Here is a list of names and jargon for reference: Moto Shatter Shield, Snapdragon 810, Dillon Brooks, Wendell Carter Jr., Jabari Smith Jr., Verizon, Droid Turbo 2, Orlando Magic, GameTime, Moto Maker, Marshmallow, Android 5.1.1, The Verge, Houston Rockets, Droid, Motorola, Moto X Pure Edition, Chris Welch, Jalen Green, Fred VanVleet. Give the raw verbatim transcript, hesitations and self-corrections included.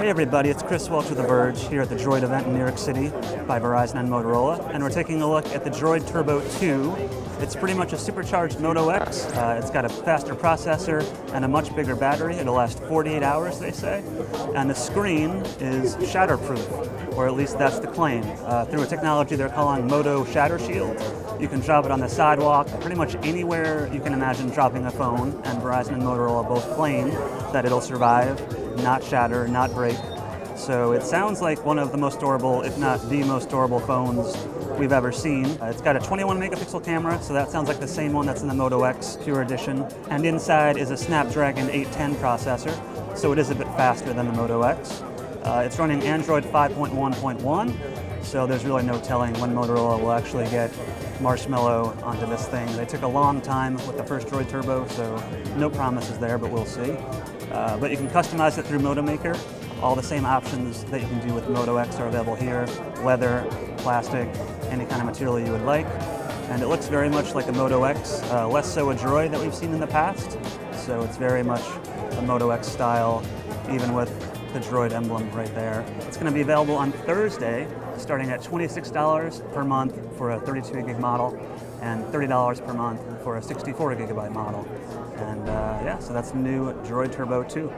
Hey everybody, it's Chris Welch with The Verge here at the Droid event in New York City by Verizon and Motorola, and we're taking a look at the Droid Turbo two. It's pretty much a supercharged Moto X. Uh, it's got a faster processor and a much bigger battery. It'll last forty-eight hours, they say. And the screen is shatterproof, or at least that's the claim. Uh, through a technology they're calling Moto Shatter Shield, you can drop it on the sidewalk, pretty much anywhere you can imagine dropping a phone, and Verizon and Motorola both claim that it'll survive, not shatter, not break. So it sounds like one of the most durable, if not the most durable phones we've ever seen. Uh, it's got a twenty-one megapixel camera, so that sounds like the same one that's in the Moto X Pure Edition. And inside is a Snapdragon eight ten processor, so it is a bit faster than the Moto X. Uh, it's running Android five point one point one, so there's really no telling when Motorola will actually get Marshmallow onto this thing. They took a long time with the first Droid Turbo, so no promises there, but we'll see. Uh, but you can customize it through Moto Maker. All the same options that you can do with Moto X are available here: leather, plastic, any kind of material you would like. And it looks very much like a Moto X, uh, less so a Droid that we've seen in the past. So it's very much a Moto X style, even with the Droid emblem right there. It's going to be available on Thursday, starting at twenty-six dollars per month for a thirty-two gig model, and thirty dollars per month for a sixty-four gigabyte model. And uh, yeah, so that's the new Droid Turbo two.